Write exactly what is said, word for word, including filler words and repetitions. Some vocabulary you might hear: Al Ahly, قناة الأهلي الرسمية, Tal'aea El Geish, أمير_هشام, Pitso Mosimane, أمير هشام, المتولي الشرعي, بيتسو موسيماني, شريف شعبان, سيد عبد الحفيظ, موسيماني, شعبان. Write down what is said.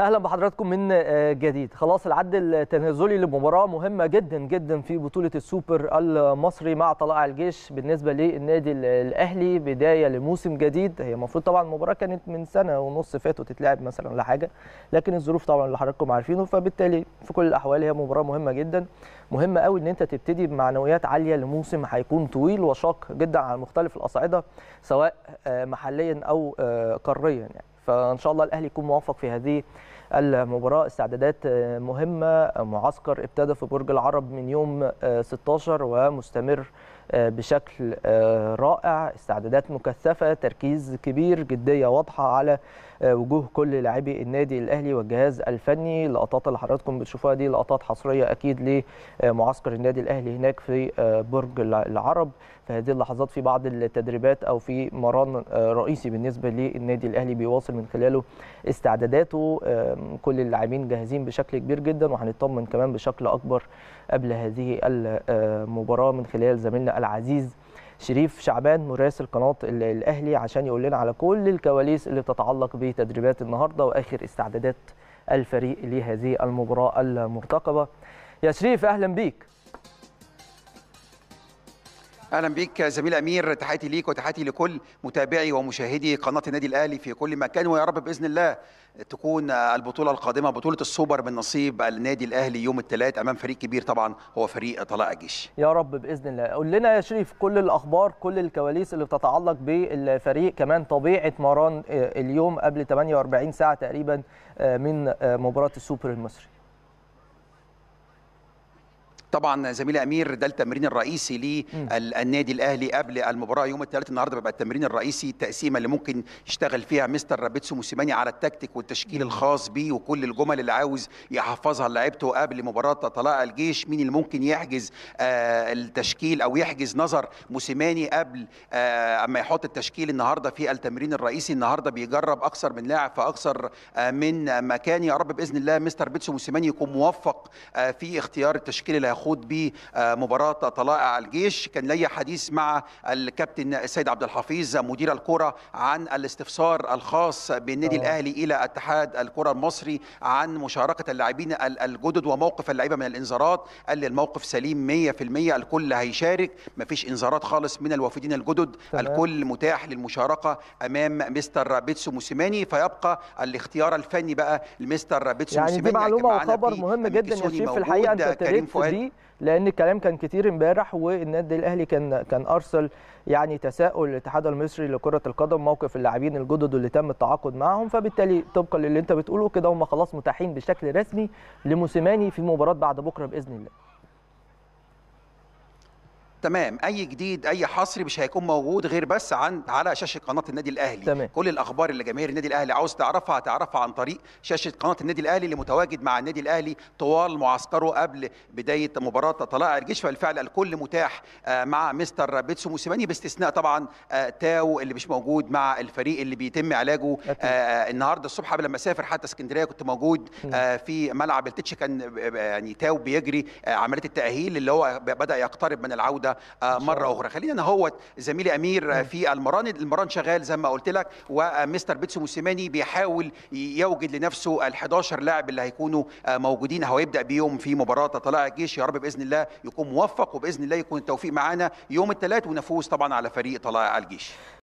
اهلا بحضراتكم من جديد. خلاص العد التنازلي لمباراه مهمه جدا جدا في بطوله السوبر المصري مع طلائع الجيش بالنسبه للنادي الاهلي، بدايه لموسم جديد. هي المفروض طبعا المباراه كانت من سنه ونص فاتت تتلعب مثلا ولا حاجه، لكن الظروف طبعا اللي حضراتكم عارفينه، فبالتالي في كل الاحوال هي مباراه مهمه جدا، مهمه قوي ان انت تبتدي بمعنويات عاليه لموسم هيكون طويل وشاق جدا على مختلف الاصعده سواء محليا او قاريا يعني. فإن شاء الله الأهلي يكون موفق في هذه المباراة. استعدادات مهمة، معسكر ابتدى في برج العرب من يوم ستة عشر ومستمر بشكل رائع، استعدادات مكثفة، تركيز كبير، جدية واضحة على وجوه كل لاعبي النادي الأهلي والجهاز الفني. اللقطات اللي حضراتكم بتشوفوها دي لقطات حصرية أكيد لمعسكر النادي الأهلي هناك في برج العرب في هذه اللحظات، في بعض التدريبات أو في مران رئيسي بالنسبة للنادي الأهلي بيواصل من خلاله استعداداته. كل اللاعبين جاهزين بشكل كبير جدا، وهنطمن كمان بشكل أكبر قبل هذه المباراة من خلال زميلنا العزيز شريف شعبان مراسل قناة الأهلي عشان يقول لنا على كل الكواليس اللي تتعلق بتدريبات النهارده وآخر استعدادات الفريق لهذه المباراة المرتقبة. يا شريف أهلا بيك. اهلا بيك زميل امير، تحياتي ليك وتحياتي لكل متابعي ومشاهدي قناه النادي الاهلي في كل مكان، ويا رب باذن الله تكون البطوله القادمه بطوله السوبر من نصيب النادي الاهلي يوم الثلاث امام فريق كبير طبعا هو فريق طلائع الجيش. يا رب باذن الله. قول لنا يا شريف كل الاخبار، كل الكواليس اللي بتتعلق بالفريق، كمان طبيعه مران اليوم قبل ثمانية وأربعين ساعه تقريبا من مباراه السوبر المصري. طبعا زميل امير ده التمرين الرئيسي للنادي الاهلي قبل المباراه يوم الثلاث. النهارده بيبقى التمرين الرئيسي التقسيمه اللي ممكن يشتغل فيها مستر بيتسو موسيماني على التكتيك والتشكيل الخاص بيه وكل الجمل اللي عاوز يحفظها لعيبته قبل مباراه طلائع الجيش. مين اللي ممكن يحجز آه التشكيل او يحجز نظر موسيماني قبل آه اما يحط التشكيل النهارده في التمرين الرئيسي. النهارده بيجرب اكثر من لاعب في اكثر آه من مكان. يا رب باذن الله مستر بيتسو موسيماني يكون موفق آه في اختيار التشكيل اللي خد بيه مباراه طلائع الجيش. كان لي حديث مع الكابتن سيد عبد الحفيظ مدير الكره عن الاستفسار الخاص بالنادي أوه. الاهلي الى اتحاد الكره المصري عن مشاركه اللاعبين الجدد وموقف اللعيبه من الانذارات. قال لي الموقف سليم مية في المية، الكل هيشارك، مفيش انذارات خالص من الوافدين الجدد، الكل متاح للمشاركه امام مستر بيتسو موسيماني. فيبقى الاختيار الفني بقى لمستر بيتسو يعني موسيماني. دي معلومه وخبر مهم جدا يا شريف في الحقيقه، انت لان الكلام كان كتير امبارح، والنادي الاهلي كان كان ارسل يعني تساؤل الاتحاد المصري لكره القدم موقف اللاعبين الجدد اللي تم التعاقد معهم، فبالتالي طبقا للي انت بتقوله كده هم خلاص متاحين بشكل رسمي لموسيماني في مباراه بعد بكره باذن الله. تمام، اي جديد اي حصري مش هيكون موجود غير بس عن على شاشه قناه النادي الاهلي. تمام. كل الاخبار اللي جماهير النادي الاهلي عاوز تعرفها هتعرفها عن طريق شاشه قناه النادي الاهلي اللي متواجد مع النادي الاهلي طوال معسكره قبل بدايه مباراه طلائع الجيش. فبالفعل الكل متاح مع مستر بيتسو موسيماني باستثناء طبعا تاو اللي مش موجود مع الفريق اللي بيتم علاجه آه النهارده الصبح. قبل ما سافر حتى اسكندريه كنت موجود آه في ملعب التتش، كان يعني تاو بيجري آه عمليه التاهيل اللي هو بدا يقترب من العوده مرة أخرى. خلينا نهوت زميلي أمير في المران. المران شغال زي ما قلت لك، ومستر بيتسو موسيماني بيحاول يوجد لنفسه ال حداشر لاعب اللي هيكونوا موجودين هو يبدأ بيهم في مباراة طلائع الجيش. يا رب بإذن الله يكون موفق، وبإذن الله يكون التوفيق معانا يوم الثلاث ونفوز طبعا على فريق طلائع الجيش.